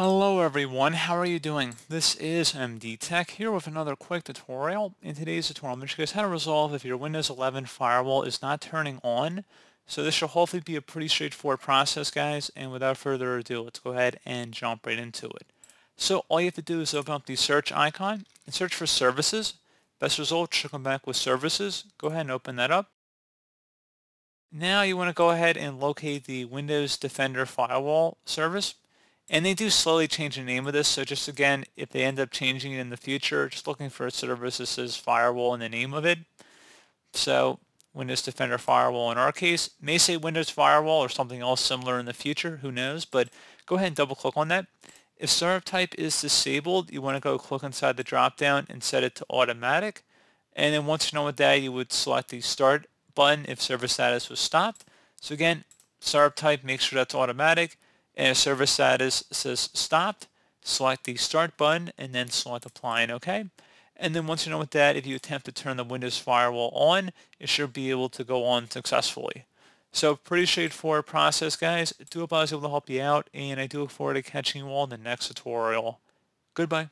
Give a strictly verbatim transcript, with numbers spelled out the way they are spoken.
Hello everyone, how are you doing? This is M D Tech here with another quick tutorial. In today's tutorial, I'm going to show you guys how to resolve if your Windows eleven firewall is not turning on. So this should hopefully be a pretty straightforward process, guys, and without further ado, let's go ahead and jump right into it. So all you have to do is open up the search icon and search for services. Best result should come back with services. Go ahead and open that up. Now you want to go ahead and locate the Windows Defender Firewall service. And they do slowly change the name of this, so just again, if they end up changing it in the future, just looking for a service that says firewall in the name of it. So Windows Defender Firewall in our case may say Windows Firewall or something else similar in the future, who knows, but go ahead and double click on that. If server type is disabled, you want to go click inside the drop down and set it to automatic. And then once you're done with that, you would select the start button if service status was stopped. So again, server type, make sure that's automatic. And if service status says stopped, select the start button and then select apply and OK. And then once you're done with that, if you attempt to turn the Windows firewall on, it should be able to go on successfully. So pretty straightforward process, guys. I do hope I was able to help you out, and I do look forward to catching you all in the next tutorial. Goodbye.